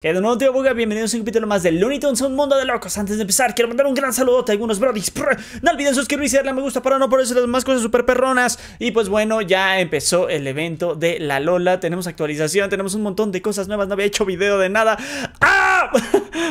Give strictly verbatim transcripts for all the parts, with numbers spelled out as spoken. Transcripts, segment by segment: Que de nuevo, tío Buga, bienvenidos a un capítulo más de Looney Tunes Un Mundo de Locos. Antes de empezar, quiero mandar un gran saludote a algunos brodis. No olviden suscribirse y darle a me gusta para no por eso las más cosas super perronas. Y pues bueno, ya empezó el evento de la Lola. Tenemos actualización, tenemos un montón de cosas nuevas. No había hecho video de nada. ¡Ah!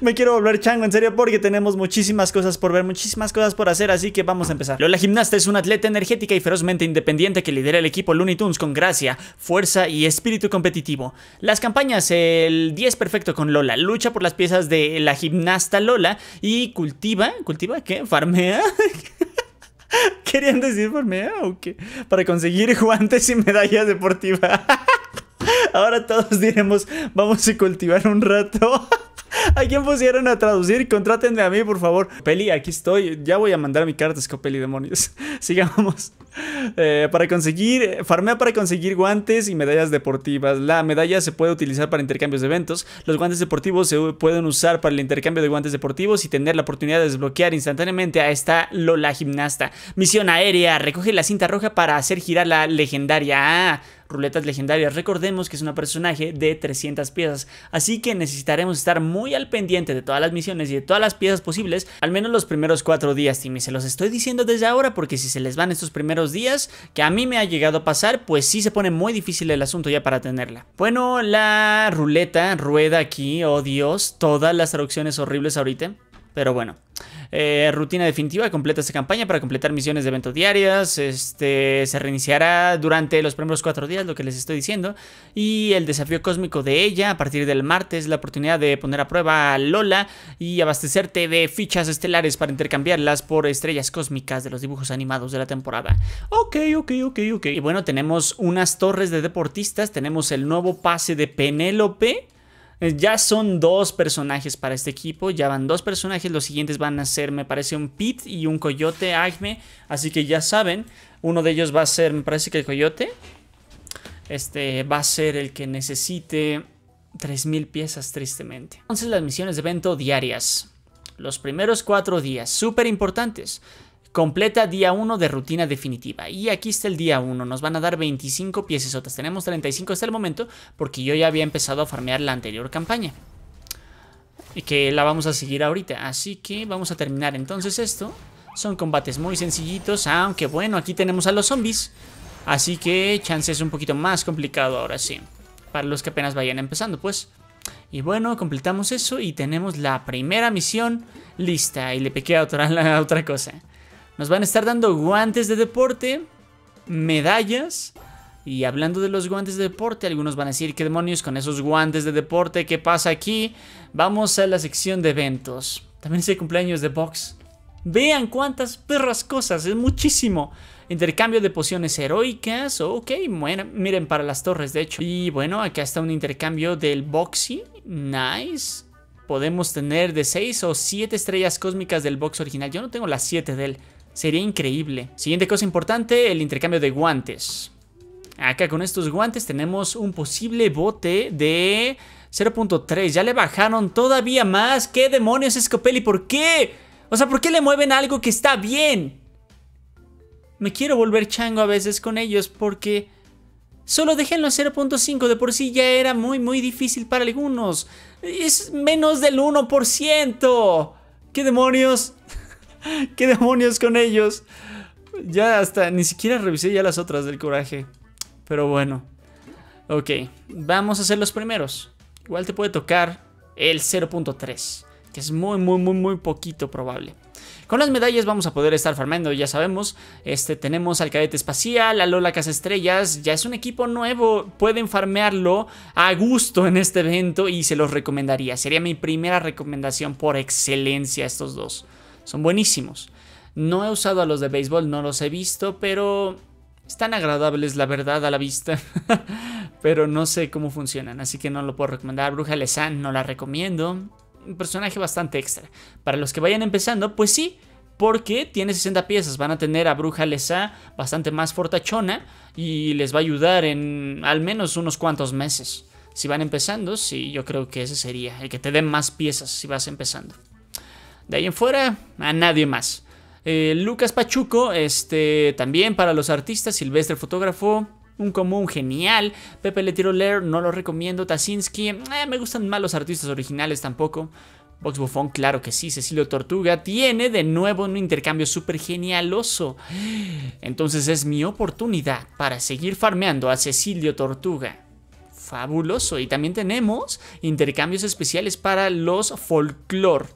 Me quiero volver chango, en serio, porque tenemos muchísimas cosas por ver, muchísimas cosas por hacer. Así que vamos a empezar. Lola Gimnasta es una atleta energética y ferozmente independiente que lidera el equipo Looney Tunes con gracia, fuerza y espíritu competitivo. Las campañas, el diez perfecto con Lola, lucha por las piezas de la gimnasta Lola y cultiva, ¿cultiva qué? ¿Farmea? ¿Querían decir farmea o qué? Para conseguir guantes y medallas deportivas. Ahora todos diremos, vamos a cultivar un rato. ¿A quién pusieron a traducir? Contrátenme a mí, por favor. Scopely, aquí estoy. Ya voy a mandar mi carta, Scopely, demonios. Sigamos. Eh, para conseguir... Farmea para conseguir guantes y medallas deportivas. La medalla se puede utilizar para intercambios de eventos. Los guantes deportivos se pueden usar para el intercambio de guantes deportivos y tener la oportunidad de desbloquear instantáneamente a esta Lola gimnasta. Misión aérea. Recoge la cinta roja para hacer girar la legendaria... Ah... Ruletas legendarias, recordemos que es un personaje de trescientas piezas, así que necesitaremos estar muy al pendiente de todas las misiones y de todas las piezas posibles, al menos los primeros cuatro días, Timmy, se los estoy diciendo desde ahora porque si se les van estos primeros días, que a mí me ha llegado a pasar, pues sí se pone muy difícil el asunto ya para tenerla. Bueno, la ruleta rueda aquí, oh Dios, todas las traducciones horribles ahorita, pero bueno. Eh, rutina definitiva, completa esta campaña para completar misiones de evento diarias. Este se reiniciará durante los primeros cuatro días, lo que les estoy diciendo. Y el desafío cósmico de ella a partir del martes, la oportunidad de poner a prueba a Lola y abastecerte de fichas estelares para intercambiarlas por estrellas cósmicas de los dibujos animados de la temporada. Ok, ok, ok, ok. Y bueno, tenemos unas torres de deportistas, tenemos el nuevo pase de Penélope. Ya son dos personajes para este equipo, ya van dos personajes, los siguientes van a ser, me parece, un Pete y un Coyote Acme, así que ya saben, uno de ellos va a ser, me parece que el Coyote, este va a ser el que necesite tres mil piezas tristemente. Entonces las misiones de evento diarias, los primeros cuatro días, súper importantes. Completa día uno de rutina definitiva. Y aquí está el día uno. Nos van a dar veinticinco piecesotas. Tenemos treinta y cinco hasta el momento porque yo ya había empezado a farmear la anterior campaña. Y que la vamos a seguir ahorita. Así que vamos a terminar entonces esto. Son combates muy sencillitos. Aunque bueno, aquí tenemos a los zombies. Así que chance es un poquito más complicado ahora sí. Para los que apenas vayan empezando pues. Y bueno, completamos eso y tenemos la primera misión lista. Y le pequé a otra, a otra cosa. Nos van a estar dando guantes de deporte, medallas. Y hablando de los guantes de deporte, algunos van a decir, ¿qué demonios con esos guantes de deporte? ¿Qué pasa aquí? Vamos a la sección de eventos. También es el cumpleaños de Box. Vean cuántas perras cosas, es muchísimo. Intercambio de pociones heroicas, ok, bueno, miren para las torres de hecho. Y bueno, acá está un intercambio del Boxy, nice. Podemos tener de seis o siete estrellas cósmicas del Box original, yo no tengo las siete de él. Sería increíble. Siguiente cosa importante, el intercambio de guantes. Acá con estos guantes tenemos un posible bote de cero punto tres. Ya le bajaron todavía más. ¿Qué demonios, Scopely? ¿Por qué? O sea, ¿por qué le mueven algo que está bien? Me quiero volver chango a veces con ellos porque solo déjenlo a cero punto cinco. De por sí ya era muy, muy difícil para algunos. Es menos del uno por ciento. ¿Qué demonios? ¿Qué demonios con ellos? Ya hasta, ni siquiera revisé ya las otras del coraje. Pero bueno. Ok, vamos a hacer los primeros. Igual te puede tocar el cero punto tres. Que es muy, muy, muy, muy poquito probable. Con las medallas vamos a poder estar farmeando, ya sabemos. Este, tenemos al Cadete Espacial, a Lola Casa Estrellas. Ya es un equipo nuevo. Pueden farmearlo a gusto en este evento y se los recomendaría. Sería mi primera recomendación por excelencia estos dos. Son buenísimos. No he usado a los de béisbol, no los he visto, pero están agradables, la verdad, a la vista. Pero no sé cómo funcionan, así que no lo puedo recomendar. Bruja Lesa no la recomiendo. Un personaje bastante extra. Para los que vayan empezando, pues sí, porque tiene sesenta piezas. Van a tener a Bruja Lesa bastante más fortachona y les va a ayudar en al menos unos cuantos meses. Si van empezando, sí, yo creo que ese sería el que te den más piezas si vas empezando. De ahí en fuera, a nadie más. Eh, Lucas Pachuco, este, también para los artistas, Silvestre fotógrafo, un común genial. Pepe Letiroler no lo recomiendo. Tasinski, eh, me gustan más los artistas originales tampoco. Box Bufón, claro que sí. Cecilio Tortuga tiene de nuevo un intercambio súper genialoso. Entonces es mi oportunidad para seguir farmeando a Cecilio Tortuga. Fabuloso. Y también tenemos intercambios especiales para los folclore.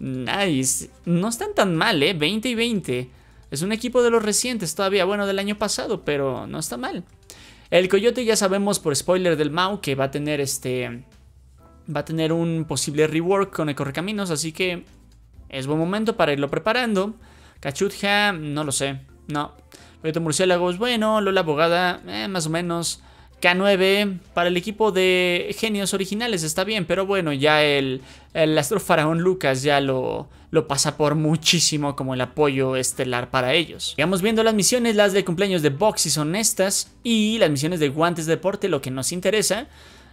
Nice. No están tan mal, ¿eh? veinte y veinte. Es un equipo de los recientes todavía, bueno, del año pasado, pero no está mal. El Coyote ya sabemos por spoiler del Mau que va a tener este... va a tener un posible rework con el Correcaminos, así que es buen momento para irlo preparando. Cachutja, no lo sé, no. Coyote Murciélago es bueno, Lola Abogada, eh, más o menos. K nueve, para el equipo de genios originales está bien, pero bueno, ya el, el Astrofaraón Lucas ya lo, lo pasa por muchísimo como el apoyo estelar para ellos. Vamos viendo las misiones, las de cumpleaños de Boxy son estas, y las misiones de guantes de deporte, lo que nos interesa.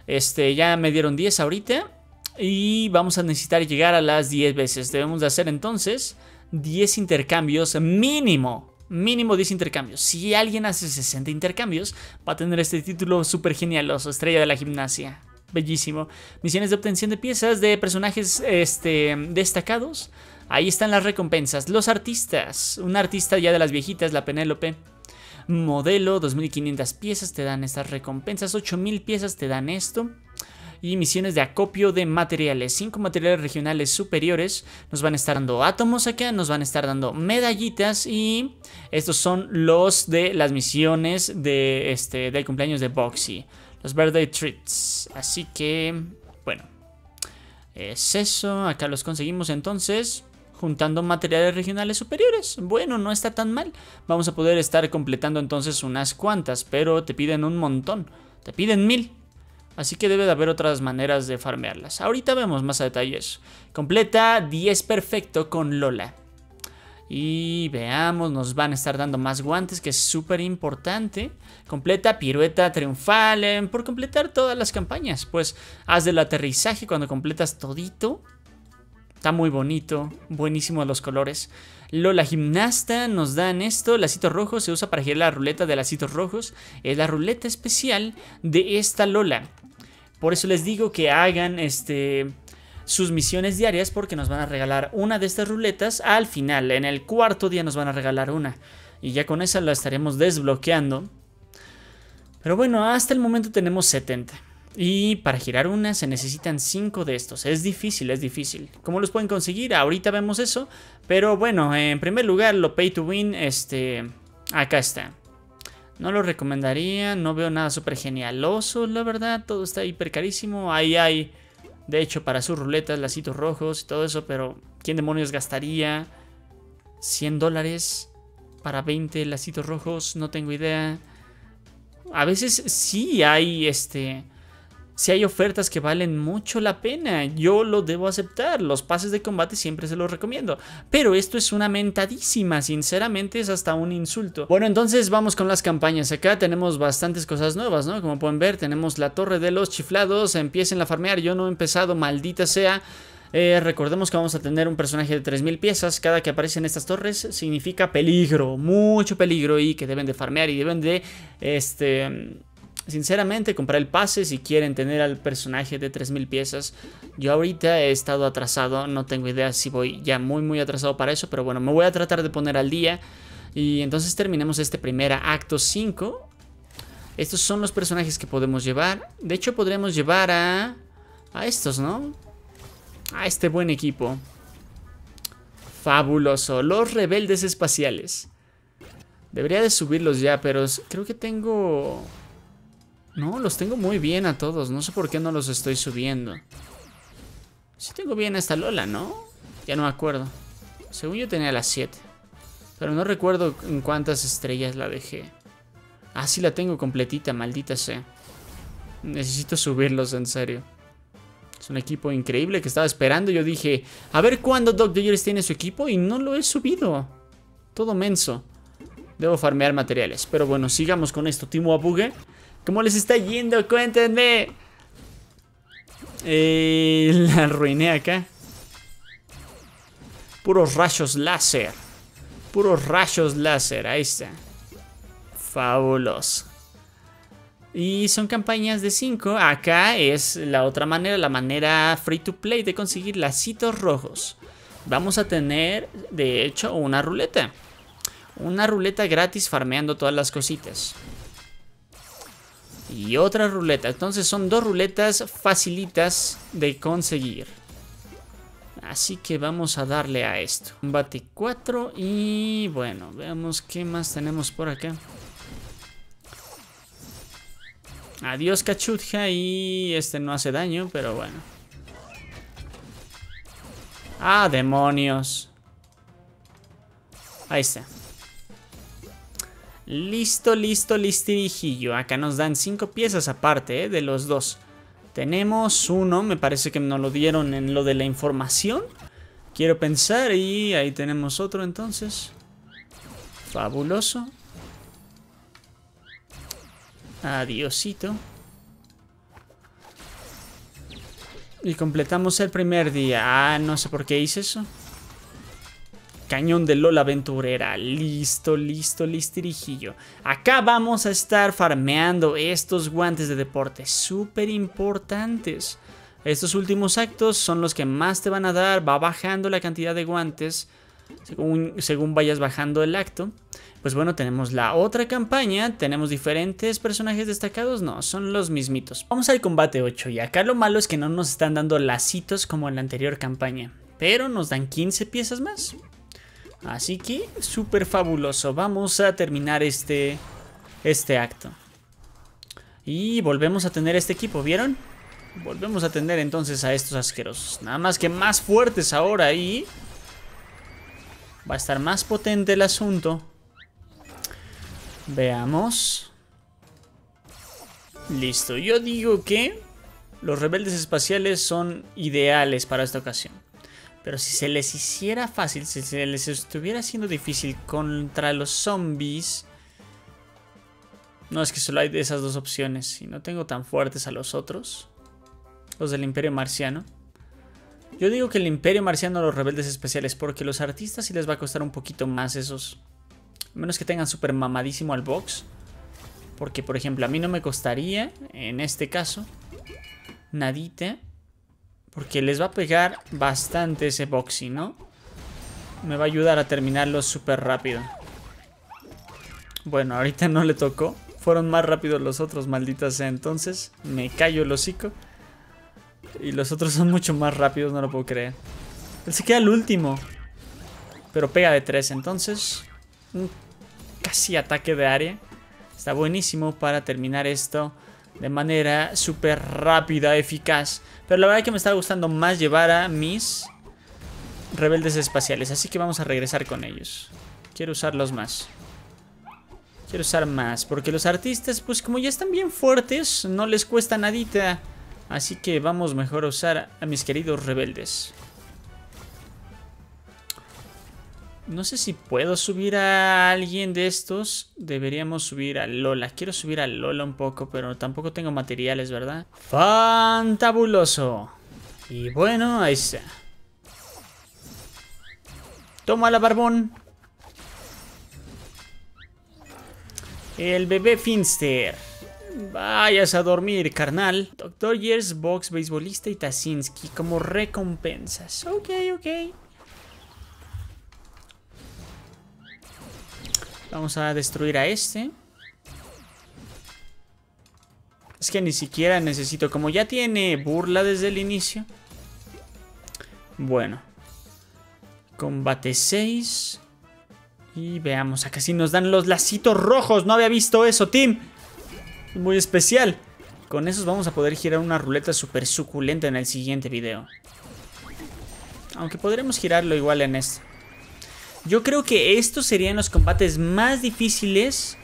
Este, ya me dieron diez ahorita y vamos a necesitar llegar a las diez veces. Debemos de hacer entonces diez intercambios mínimo. Mínimo diez intercambios. Si alguien hace sesenta intercambios, va a tener este título súper genialoso, estrella de la gimnasia. Bellísimo. Misiones de obtención de piezas de personajes este, destacados. Ahí están las recompensas. Los artistas. Un artista ya de las viejitas, la Penélope. Modelo, dos mil quinientas piezas te dan estas recompensas, ocho mil piezas te dan esto. Y misiones de acopio de materiales, cinco materiales regionales superiores. Nos van a estar dando átomos acá, nos van a estar dando medallitas. Y estos son los de las misiones de este, del cumpleaños de Boxy. Los birthday treats, así que bueno, es eso, acá los conseguimos entonces juntando materiales regionales superiores. Bueno, no está tan mal. Vamos a poder estar completando entonces unas cuantas, pero te piden un montón. Te piden mil. Así que debe de haber otras maneras de farmearlas. Ahorita vemos más a detalles. Completa diez perfecto con Lola. Y veamos, nos van a estar dando más guantes, que es súper importante. Completa pirueta triunfal. Eh, por completar todas las campañas. Pues haz del aterrizaje cuando completas todito. Está muy bonito, buenísimo los colores. Lola Gimnasta nos dan esto, lacito rojo, se usa para girar la ruleta de lacitos rojos. Es la ruleta especial de esta Lola. Por eso les digo que hagan este, sus misiones diarias, porque nos van a regalar una de estas ruletas al final. En el cuarto día nos van a regalar una. Y ya con esa la estaremos desbloqueando. Pero bueno, hasta el momento tenemos setenta. Y para girar una se necesitan cinco de estos. Es difícil, es difícil. ¿Cómo los pueden conseguir? Ahorita vemos eso. Pero bueno, en primer lugar, lo pay to win, este... acá está. No lo recomendaría, no veo nada súper genialoso, la verdad. Todo está hiper carísimo. Ahí hay, de hecho, para sus ruletas, lacitos rojos y todo eso. Pero, ¿quién demonios gastaría cien dólares para veinte lacitos rojos? No tengo idea. A veces sí hay, este... si hay ofertas que valen mucho la pena, yo lo debo aceptar. Los pases de combate siempre se los recomiendo. Pero esto es una mentadísima, sinceramente es hasta un insulto. Bueno, entonces vamos con las campañas. Acá tenemos bastantes cosas nuevas, ¿no? Como pueden ver, tenemos la torre de los chiflados. Empiecen a farmear, yo no he empezado, maldita sea. Eh, recordemos que vamos a tener un personaje de tres mil piezas. Cada que aparecen estas torres significa peligro, mucho peligro. Y que deben de farmear y deben de... este... sinceramente, comprar el pase si quieren tener al personaje de tres mil piezas. Yo ahorita he estado atrasado, no tengo idea si voy ya muy muy atrasado para eso. Pero bueno, me voy a tratar de poner al día. Y entonces terminemos este primer acto cinco. Estos son los personajes que podemos llevar. De hecho, podríamos llevar a... a estos, ¿no? A este buen equipo. Fabuloso. Los Rebeldes Espaciales. Debería de subirlos ya, pero creo que tengo... no, los tengo muy bien a todos. No sé por qué no los estoy subiendo. Sí tengo bien a esta Lola, ¿no? Ya no me acuerdo. Según yo tenía las siete. Pero no recuerdo en cuántas estrellas la dejé. Ah, sí la tengo completita, maldita sea. Necesito subirlos, en serio. Es un equipo increíble que estaba esperando. Yo dije, a ver cuándo Doc Diggers tiene su equipo. Y no lo he subido. Todo menso. Debo farmear materiales. Pero bueno, sigamos con esto. Timo Abugue. ¿Cómo les está yendo? ¡Cuéntenme! Eh, la arruiné acá. Puros rayos láser. Puros rayos láser. Ahí está. Fabuloso. Y son campañas de cinco. Acá es la otra manera, la manera free to play de conseguir lacitos rojos. Vamos a tener, de hecho, una ruleta. Una ruleta gratis farmeando todas las cositas. Y otra ruleta. Entonces son dos ruletas facilitas de conseguir. Así que vamos a darle a esto. Combate cuatro y bueno, veamos qué más tenemos por acá. Adiós Cachutja, y este no hace daño, pero bueno. ¡Ah, demonios! Ahí está. Listo, listo, listirijillo. Acá nos dan cinco piezas aparte, ¿eh? De los dos. Tenemos uno, me parece que nos lo dieron en lo de la información. Quiero pensar, y ahí tenemos otro entonces. Fabuloso. Adiosito. Y completamos el primer día. Ah, no sé por qué hice eso. Cañón de Lola Aventurera. Listo, listo, listirijillo. Acá vamos a estar farmeando estos guantes de deporte. Súper importantes. Estos últimos actos son los que más te van a dar. Va bajando la cantidad de guantes según, según vayas bajando el acto. Pues bueno, tenemos la otra campaña, tenemos diferentes personajes destacados, no, son los mismitos. Vamos al combate ocho y acá lo malo es que no nos están dando lacitos como en la anterior campaña, pero nos dan quince piezas más. Así que súper fabuloso, vamos a terminar este, este acto. Y volvemos a tener este equipo, ¿vieron? Volvemos a tener entonces a estos asquerosos, nada más que más fuertes ahora y va a estar más potente el asunto. Veamos. Listo, yo digo que los rebeldes espaciales son ideales para esta ocasión. Pero si se les hiciera fácil, si se les estuviera haciendo difícil contra los zombies... No, es que solo hay de esas dos opciones y no tengo tan fuertes a los otros. Los del Imperio Marciano. Yo digo que el Imperio Marciano a los rebeldes espaciales, porque los artistas sí les va a costar un poquito más esos... A menos que tengan súper mamadísimo al Box. Porque, por ejemplo, a mí no me costaría, en este caso, nadita. Porque les va a pegar bastante ese Boxy, ¿no? Me va a ayudar a terminarlo súper rápido. Bueno, ahorita no le tocó. Fueron más rápidos los otros, maldita sea. Entonces, me callo el hocico. Y los otros son mucho más rápidos, no lo puedo creer. Él se queda el último. Pero pega de tres, entonces... Un casi ataque de área. Está buenísimo para terminar esto de manera súper rápida, eficaz. Pero la verdad es que me está gustando más llevar a mis rebeldes espaciales. Así que vamos a regresar con ellos. Quiero usarlos más. Quiero usar más. Porque los artistas, pues como ya están bien fuertes, no les cuesta nadita. Así que vamos mejor a usar a mis queridos rebeldes. No sé si puedo subir a alguien de estos. Deberíamos subir a Lola. Quiero subir a Lola un poco, pero tampoco tengo materiales, ¿verdad? ¡Fantabuloso! Y bueno, ahí está. Toma la barbón. El bebé Finster. Vayas a dormir, carnal. Doc Diggers, Box, Beisbolista y Tasinski como recompensas. Ok, ok. Vamos a destruir a este. Es que ni siquiera necesito. Como ya tiene burla desde el inicio. Bueno. Combate seis. Y veamos. Acá sí nos dan los lacitos rojos. No había visto eso, team. Muy especial. Con esos vamos a poder girar una ruleta súper suculenta en el siguiente video. Aunque podremos girarlo igual en este. Yo creo que estos serían los combates más difíciles.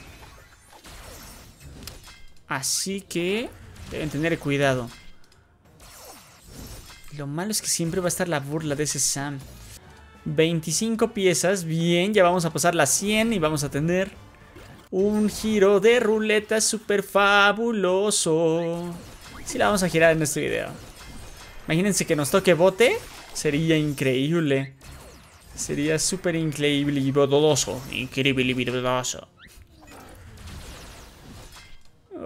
Así que deben tener cuidado. Lo malo es que siempre va a estar la burla de ese Sam. veinticinco piezas. Bien, ya vamos a pasar las cien y vamos a tener un giro de ruleta súper fabuloso. Sí, la vamos a girar en este video. Imagínense que nos toque bote. Sería increíble. Sería súper increíble y bodoso. Increíble y bodoso.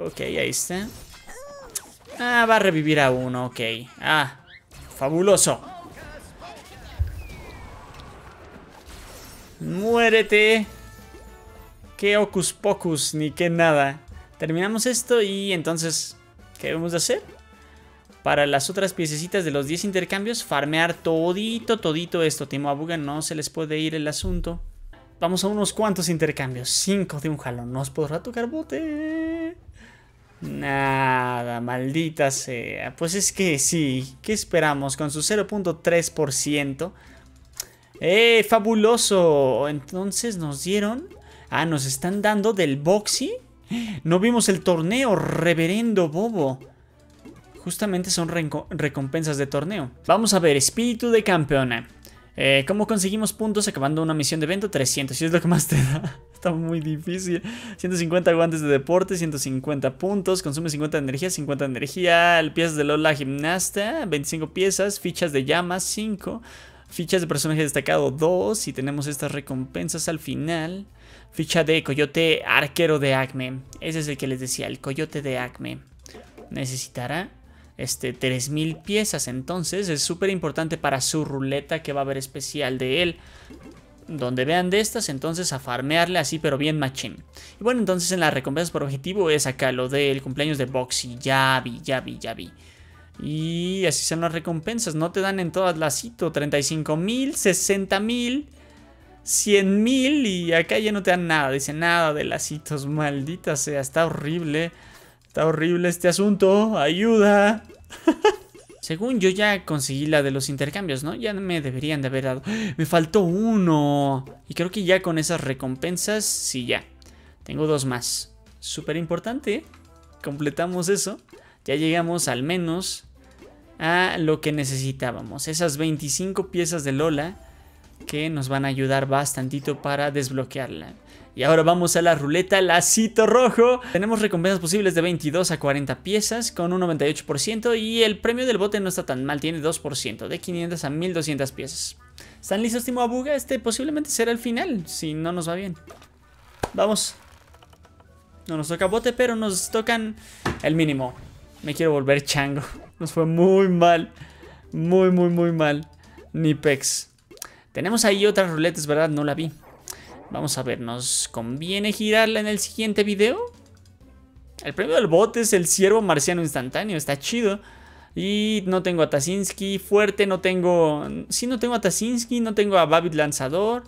Ok, ahí está. Ah, va a revivir a uno, ok. Ah, fabuloso. Muérete. Qué hocus pocus, ni qué nada. Terminamos esto y entonces, ¿qué debemos de hacer? Para las otras piececitas de los diez intercambios, farmear todito, todito esto. Timo Abuga, no se les puede ir el asunto. Vamos a unos cuantos intercambios. Cinco de un jalón. ¿Nos podrá tocar bote? Nada, maldita sea. Pues es que sí. ¿Qué esperamos? Con su cero punto tres por ciento. ¡Eh, fabuloso! Entonces nos dieron... Ah, nos están dando del Boxy. No vimos el torneo, Reverendo Bobo. Justamente son recompensas de torneo. Vamos a ver, espíritu de campeona. Eh, ¿Cómo conseguimos puntos acabando una misión de evento? trescientos, si es lo que más te da. Está muy difícil. ciento cincuenta guantes de deporte, ciento cincuenta puntos. Consume cincuenta de energía, cincuenta de energía. Piezas de Lola Gimnasta, veinticinco piezas. Fichas de llamas, cinco. Fichas de personaje destacado, dos. Y tenemos estas recompensas al final. Ficha de Coyote Arquero de Acme. Ese es el que les decía, el Coyote de Acme. Necesitará... Este, tres mil piezas, entonces es súper importante para su ruleta que va a haber especial de él. Donde vean de estas, entonces a farmearle así, pero bien machín. Y bueno, entonces en las recompensas por objetivo es acá lo del cumpleaños de Boxy. Ya vi, ya vi, ya vi. Y así son las recompensas, no te dan en todas las citas. treinta y cinco mil, sesenta mil, cien mil y acá ya no te dan nada. Dice nada de las citas, maldita sea, está horrible. Está horrible este asunto, ayuda. Según yo ya conseguí la de los intercambios, ¿no? Ya me deberían de haber dado. Me faltó uno. Y creo que ya con esas recompensas, sí ya. Tengo dos más. Súper importante. Completamos eso. Ya llegamos al menos a lo que necesitábamos. Esas veinticinco piezas de Lola que nos van a ayudar bastantito para desbloquearla. Y ahora vamos a la ruleta lacito rojo. Tenemos recompensas posibles de veintidós a cuarenta piezas con un noventa y ocho por ciento. Y el premio del bote no está tan mal, tiene dos por ciento, de quinientas a mil doscientas piezas. ¿Están listos, Timo Abuga? Este posiblemente será el final, si no nos va bien. Vamos. No nos toca bote, pero nos tocan el mínimo. Me quiero volver chango. Nos fue muy mal. Muy, muy, muy mal. Ni pex. Tenemos ahí otras ruletas, ¿verdad? No la vi. Vamos a ver, ¿nos conviene girarla en el siguiente video? El premio del bote es el Ciervo Marciano instantáneo, está chido. Y no tengo a Tasinski fuerte, no tengo... Sí, no tengo a Tasinski, no tengo a Babbit Lanzador.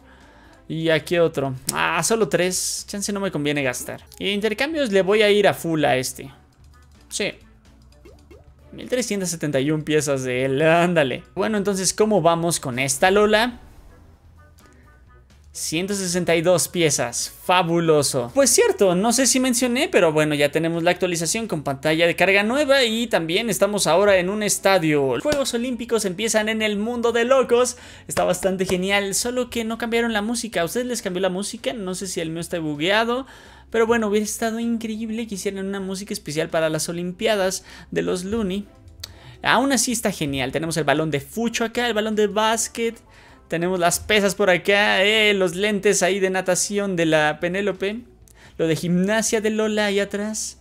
¿Y aquí otro? Ah, solo tres, chance no me conviene gastar. Y de intercambios le voy a ir a full a este. Sí. mil trescientas setenta y una piezas de él, ándale. Bueno, entonces, ¿cómo vamos con esta Lola? ciento sesenta y dos piezas, fabuloso. Pues cierto, no sé si mencioné, pero bueno, ya tenemos la actualización con pantalla de carga nueva y también estamos ahora en un estadio. Los Juegos Olímpicos empiezan en el mundo de locos. Está bastante genial, solo que no cambiaron la música. ¿A ustedes les cambió la música? No sé si el mío está bugueado. Pero bueno, hubiera estado increíble que hicieran una música especial para las Olimpiadas de los Looney. Aún así está genial. Tenemos el balón de fucho acá, el balón de básquet. Tenemos las pesas por acá, eh, los lentes ahí de natación de la Penélope. Lo de gimnasia de Lola ahí atrás.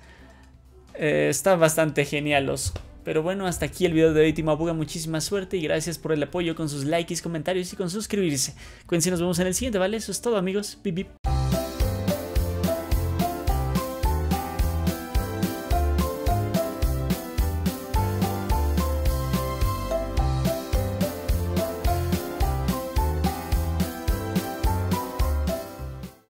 Eh, está bastante genialos. Pero bueno, hasta aquí el video de hoy, Timo Abuga. Muchísima suerte y gracias por el apoyo con sus likes, comentarios y con suscribirse. Cuídense, nos vemos en el siguiente, ¿vale? Eso es todo, amigos. Bip, bip.